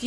Do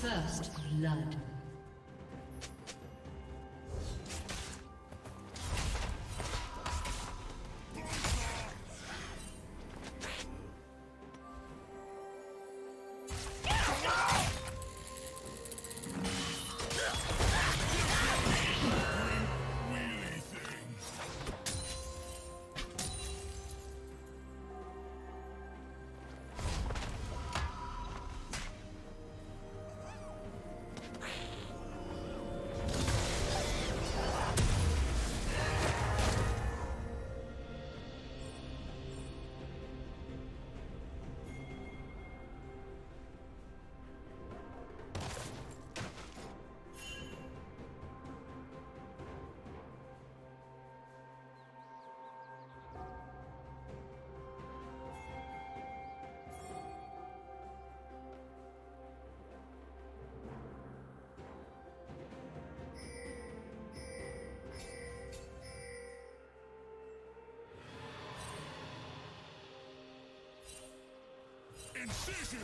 First blood. Incision!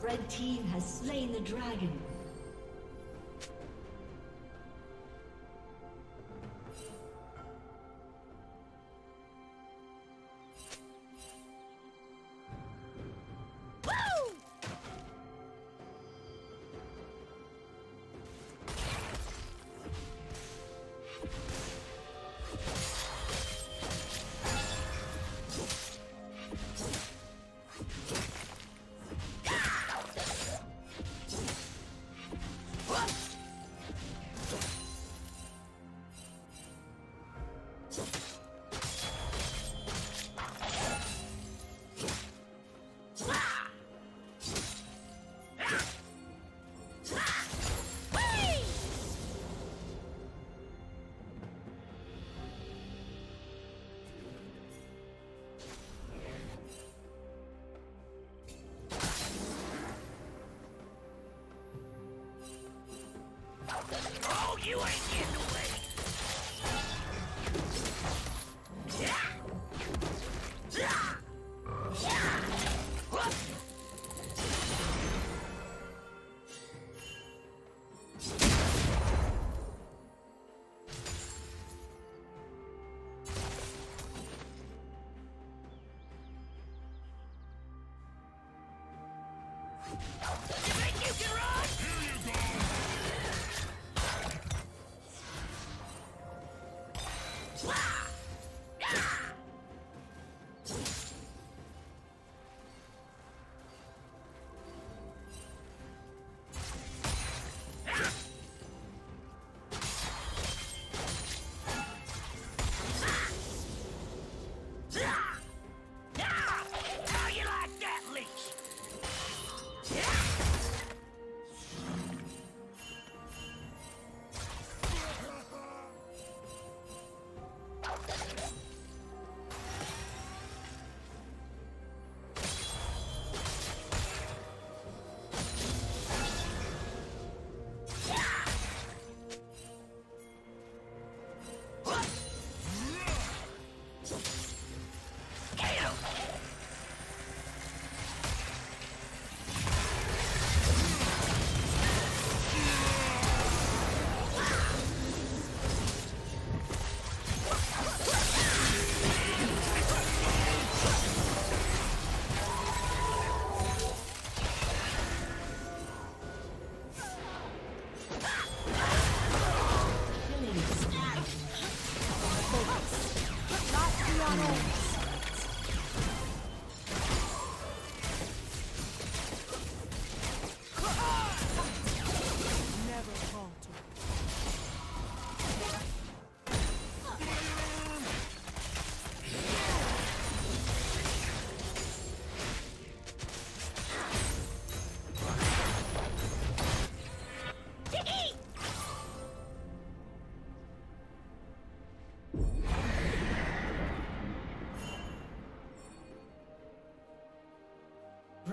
Red team has slain the dragon. You ain't getting away. Yeah. Yeah. Yeah.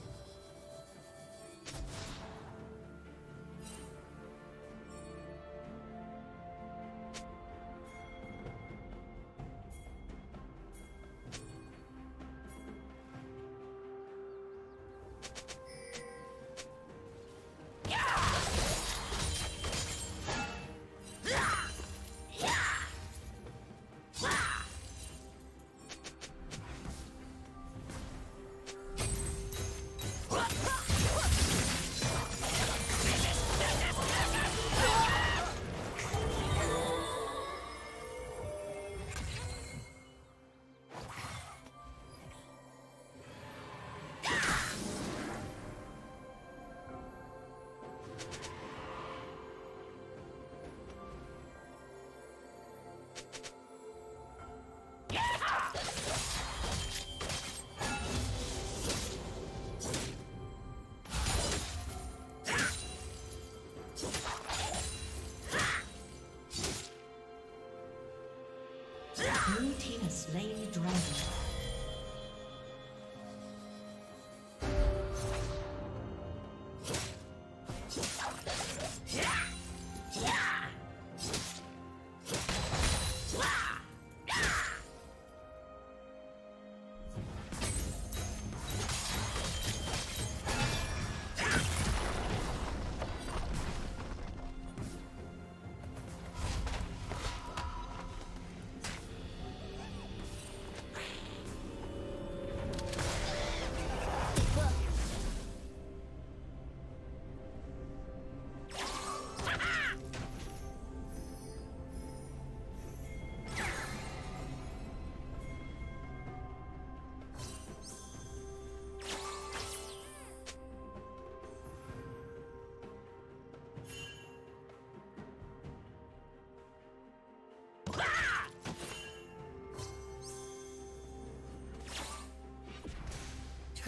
Blue team has slain the dragon.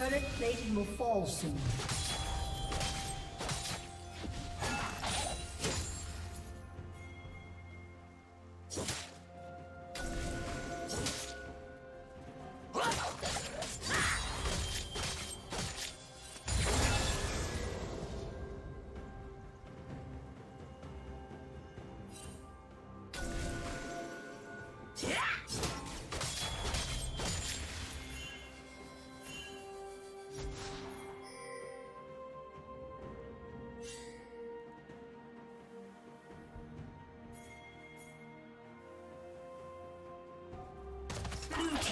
Turret plating will fall soon.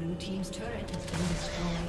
Blue Team's turret has been destroyed.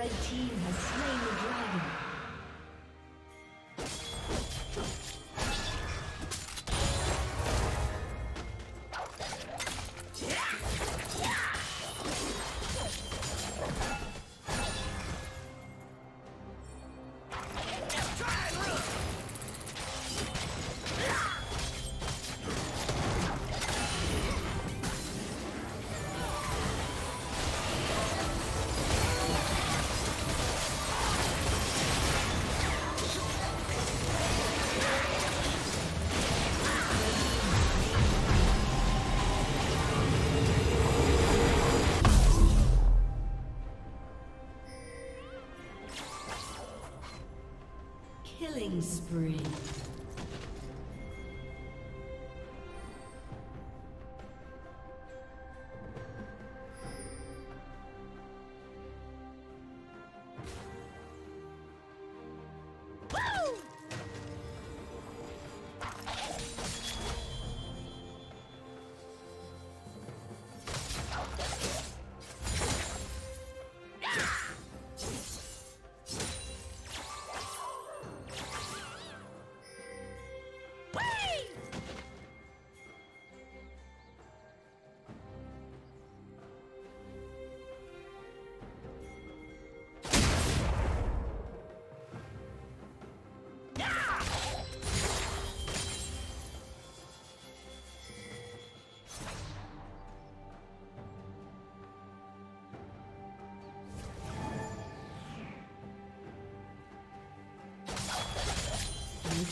Red team has slain the dragon. Killing spree. Your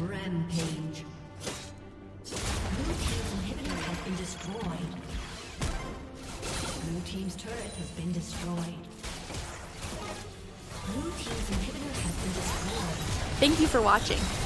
Rampage. Blue team's inhibitor has been destroyed. Blue team's turret has been destroyed. Blue team's inhibitor has been destroyed. Thank you for watching.